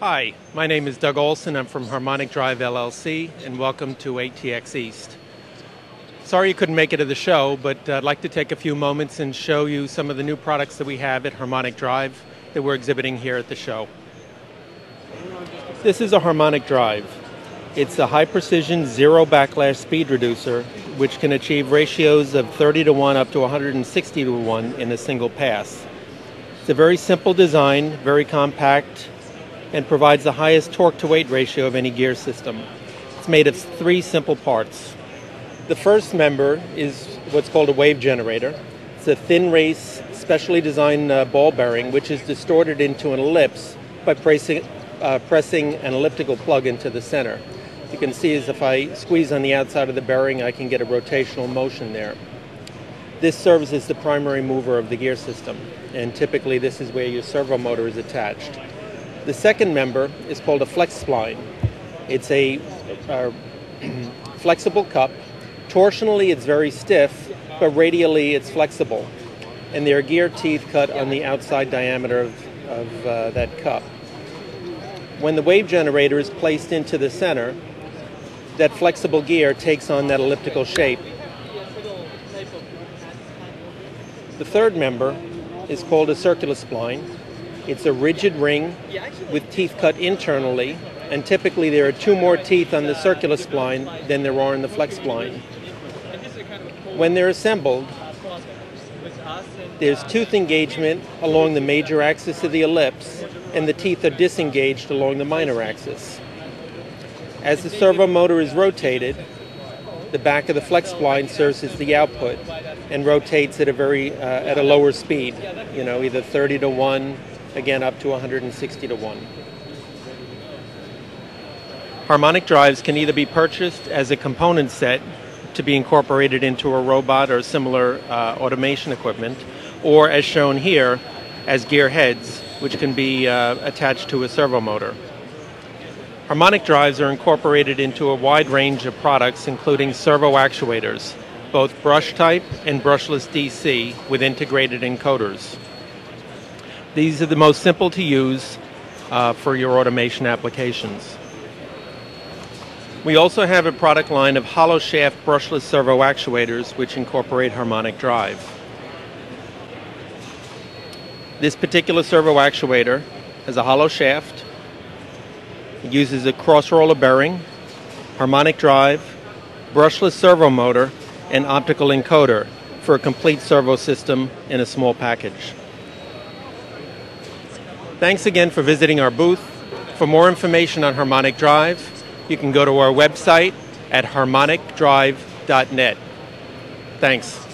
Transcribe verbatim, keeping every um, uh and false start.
Hi, my name is Doug Olson. I'm from Harmonic Drive L L C, and welcome to A T X East. Sorry you couldn't make it to the show, but I'd like to take a few moments and show you some of the new products that we have at Harmonic Drive that we're exhibiting here at the show. This is a Harmonic Drive. It's a high-precision, zero-backlash speed reducer, which can achieve ratios of thirty to one up to one hundred sixty to one in a single pass. It's a very simple design, very compact, and provides the highest torque-to-weight ratio of any gear system. It's made of three simple parts. The first member is what's called a wave generator. It's a thin race, specially designed uh, ball bearing, which is distorted into an ellipse by pressing, uh, pressing an elliptical plug into the center. You can see as if I squeeze on the outside of the bearing, I can get a rotational motion there. This serves as the primary mover of the gear system, and typically this is where your servo motor is attached. The second member is called a flex spline. It's a uh, flexible cup. Torsionally, it's very stiff, but radially, it's flexible. And there are gear teeth cut on the outside diameter of, of uh, that cup. When the wave generator is placed into the center, that flexible gear takes on that elliptical shape. The third member is called a circular spline. It's a rigid ring with teeth cut internally, and typically there are two more teeth on the circular spline than there are in the flex spline. When they're assembled, there's tooth engagement along the major axis of the ellipse, and the teeth are disengaged along the minor axis. As the servo motor is rotated, the back of the flex spline serves as the output and rotates at a very uh, at a lower speed, you know, either thirty to one. Again, up to one hundred sixty to one. Harmonic drives can either be purchased as a component set to be incorporated into a robot or similar uh, automation equipment, or as shown here, as gear heads, which can be uh, attached to a servo motor. Harmonic drives are incorporated into a wide range of products, including servo actuators, both brush type and brushless D C with integrated encoders. These are the most simple to use uh, for your automation applications. We also have a product line of hollow shaft brushless servo actuators which incorporate harmonic drive. This particular servo actuator has a hollow shaft, it uses a cross roller bearing, harmonic drive, brushless servo motor, and optical encoder for a complete servo system in a small package. Thanks again for visiting our booth. For more information on Harmonic Drive, you can go to our website at harmonic drive dot net. Thanks.